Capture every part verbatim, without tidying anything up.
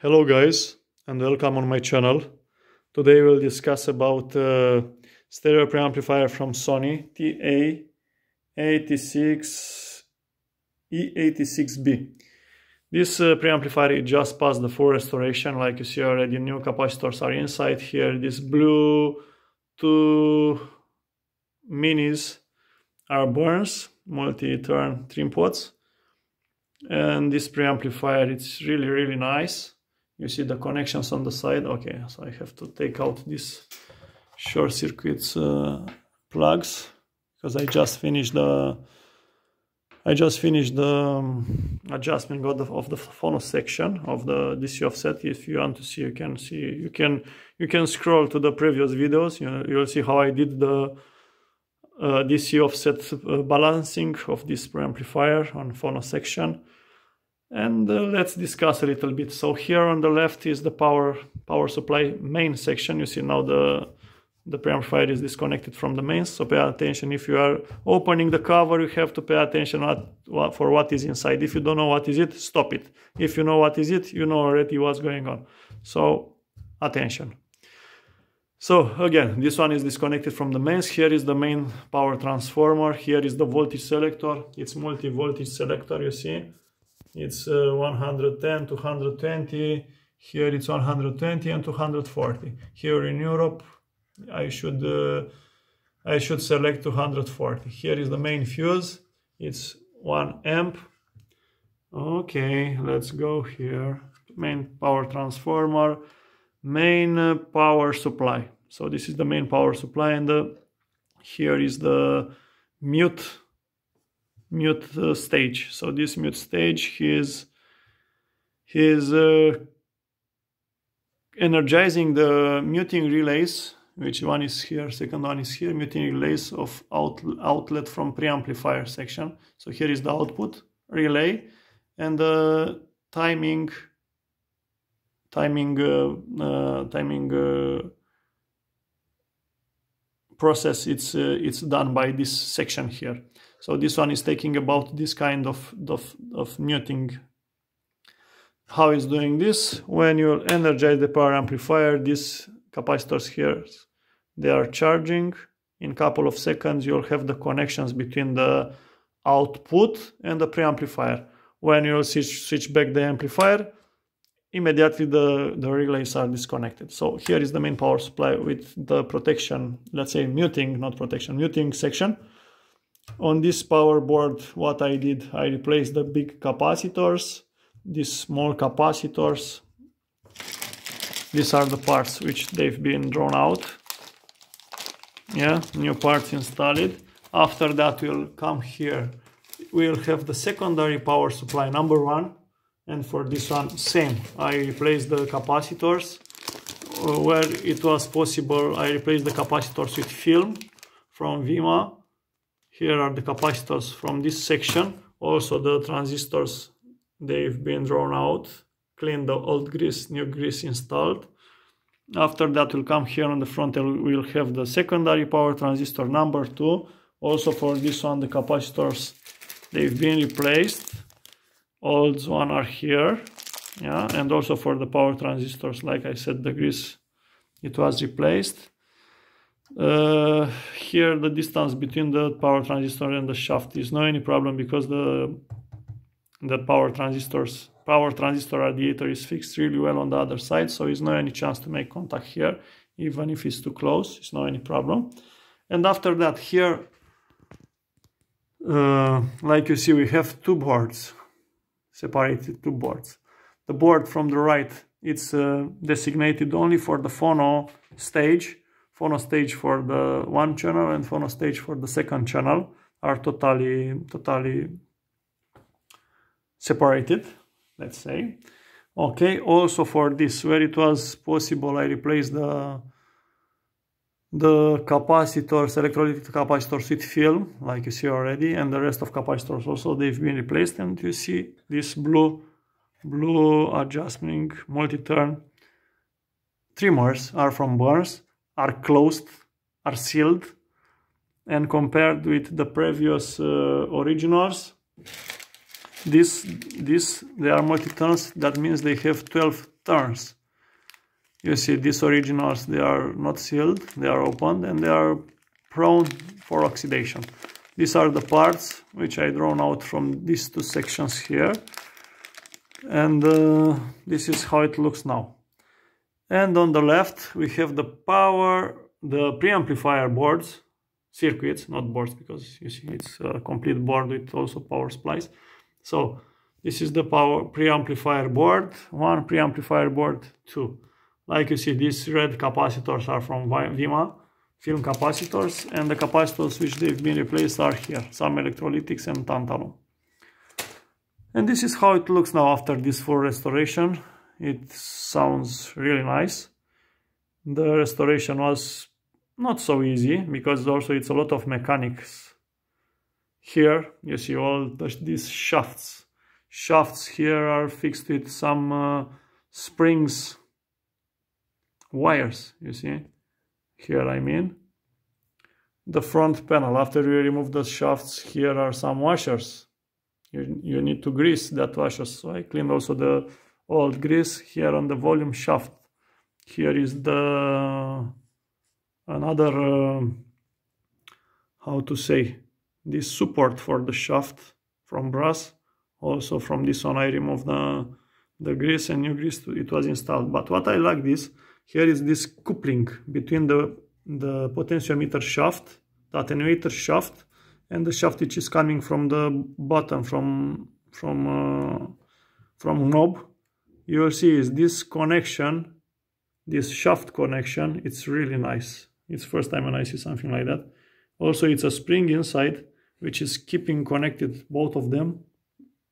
Hello guys, and welcome on my channel. Today we'll discuss about uh, stereo preamplifier from Sony T A eight six E eight six B. This uh, preamplifier, it just passed the full restoration. Like you see already, new capacitors are inside here. These blue two minis are Bourns multi-turn trim pots, and this preamplifier, it's really really nice. You see the connections on the side. Okay, so I have to take out these short circuits uh, plugs because I just finished the I just finished the um, adjustment of the, of the phono section of the D C offset. If you want to see, you can see you can you can scroll to the previous videos. You know, you'll see how I did the uh, D C offset uh, balancing of this preamplifier on phono section. And uh, let's discuss a little bit. So here on the left is the power power supply main section. You see now the the preamplifier is disconnected from the mains, so pay attention. If you are opening the cover, you have to pay attention what, what, for what is inside. If you don't know what is it, stop it. If you know what is it, you know already what's going on. So attention. So again, this one is disconnected from the mains. Here is the main power transformer. Here is the voltage selector. It's multi-voltage selector, you see. It's uh, one ten, two twenty, here it's one twenty and two forty. Here in Europe, I should uh, I should select two forty. Here is the main fuse, it's one amp. Okay, let's go here. Main power transformer, main uh, power supply. So this is the main power supply, and uh, here is the mute. mute uh, stage. So this mute stage, he's he's uh, energizing the muting relays, which one is here, second one is here, muting relays of out, outlet from preamplifier section. So here is the output relay and the timing timing uh, uh, timing uh, process. It's uh, it's done by this section here. So this one is taking about this kind of, of, of muting. How it's doing this? When you energize the power amplifier, these capacitors here, they are charging. In a couple of seconds, you'll have the connections between the output and the preamplifier. When you switch, switch back the amplifier, immediately the, the relays are disconnected. So here is the main power supply with the protection, let's say muting, not protection, muting section. On this power board, what I did, I replaced the big capacitors, these small capacitors. These are the parts which they've been drawn out. Yeah, new parts installed. After that, we'll come here. We'll have the secondary power supply number one. And for this one, same. I replaced the capacitors. Where it was possible, I replaced the capacitors with film from VIMA. Here are the capacitors from this section. Also the transistors, they've been drawn out, cleaned the old grease, new grease installed. After that we'll come here on the front and we'll have the secondary power transistor number two. Also for this one the capacitors, they've been replaced. Old one are here. Yeah, and also for the power transistors, like I said, the grease, it was replaced. Uh, here the distance between the power transistor and the shaft is not any problem because the the power transistors power transistor radiator is fixed really well on the other side, so it's not any chance to make contact here. Even if it's too close, it's not any problem. And after that here, uh, like you see, we have two boards, separated two boards. The board from the right, it's uh, designated only for the phono stage. Phono stage for the one channel and phono stage for the second channel are totally, totally separated, let's say. Okay, also for this, where it was possible, I replaced the, the capacitors, electrolytic capacitors with film, like you see already, and the rest of capacitors also, they've been replaced. And you see this blue, blue adjustment multi-turn trimmers are from Bourns. Are closed, are sealed, and compared with the previous uh, originals, This, this, they are multi-turns, that means they have twelve turns. You see, these originals, they are not sealed, they are opened, and they are prone for oxidation. These are the parts which I drawn out from these two sections here. And uh, this is how it looks now. And on the left, we have the power, the preamplifier boards, circuits, not boards, because you see it's a complete board with also power supplies. So this is the power preamplifier board, one preamplifier board, two. Like you see, these red capacitors are from VIMA, film capacitors, and the capacitors which they've been replaced are here, some electrolytics and tantalum. And this is how it looks now after this full restoration. It sounds really nice. The restoration was not so easy, because also it's a lot of mechanics. Here you see all these shafts. Shafts here are fixed with some uh, springs, wires, you see. Here I mean. The front panel, after you remove the shafts, here are some washers. You, you need to grease that washers. So I cleaned also the old grease here on the volume shaft. Here is the another, uh, how to say, this support for the shaft from brass. Also from this one I removed the, the grease and new grease, it was installed. But what I like this, here is this coupling between the, the potentiometer shaft, the attenuator shaft, and the shaft which is coming from the bottom, from, from, uh, from knob. You will see is this connection, this shaft connection, it's really nice. It's first time when I see something like that. Also, it's a spring inside, which is keeping connected both of them,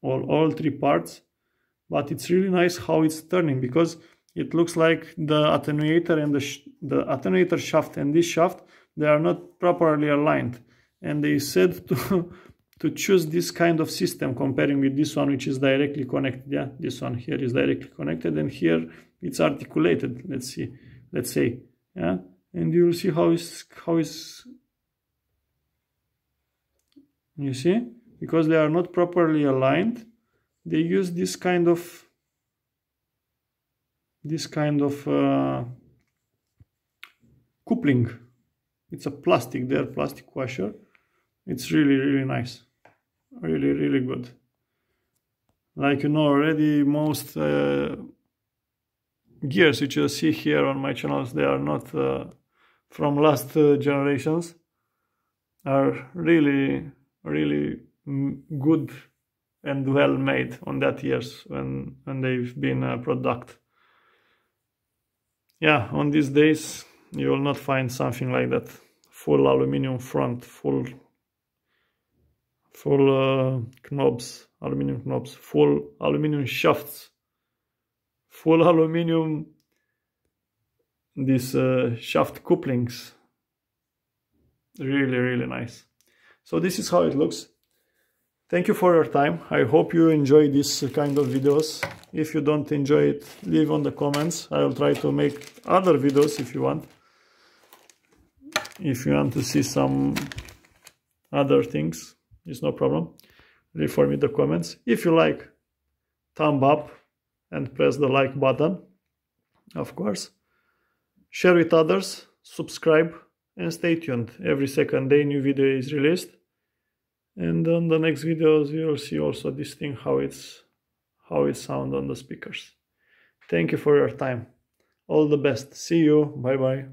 or all three parts. But it's really nice how it's turning, because it looks like the attenuator and the, sh the attenuator shaft and this shaft, they are not properly aligned. And they said to, to choose this kind of system, comparing with this one, which is directly connected. Yeah, this one here is directly connected, and here it's articulated. Let's see, let's say, yeah, and you will see how is how is. You see, because they are not properly aligned, they use this kind of this kind of uh, coupling. It's a plastic there, plastic washer. It's really, really nice. Really, really good. Like you know already, most uh, gears which you see here on my channels, they are not uh, from last uh, generations. Are really, really good and well made on that years when, when they've been a product. Yeah, on these days you will not find something like that. Full aluminium front, full full uh, knobs, aluminium knobs, full aluminium shafts, full aluminium these uh, shaft couplings. Really, really nice. So this is how it looks. Thank you for your time. I hope you enjoy this kind of videos. If you don't enjoy it, leave on the comments. I will try to make other videos if you want. If you want to see some other things, it's no problem. Leave for me the comments. If you like, thumb up and press the like button, of course. Share with others, subscribe, and stay tuned. Every second day new video is released. And on the next videos, you will see also this thing, how it's how it sounds on the speakers. Thank you for your time. All the best. See you. Bye bye.